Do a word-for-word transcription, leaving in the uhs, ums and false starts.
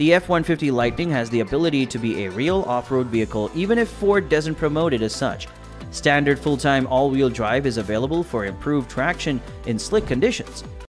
The F one fifty Lightning has the ability to be a real off-road vehicle even if Ford doesn't promote it as such. Standard full-time all-wheel drive is available for improved traction in slick conditions.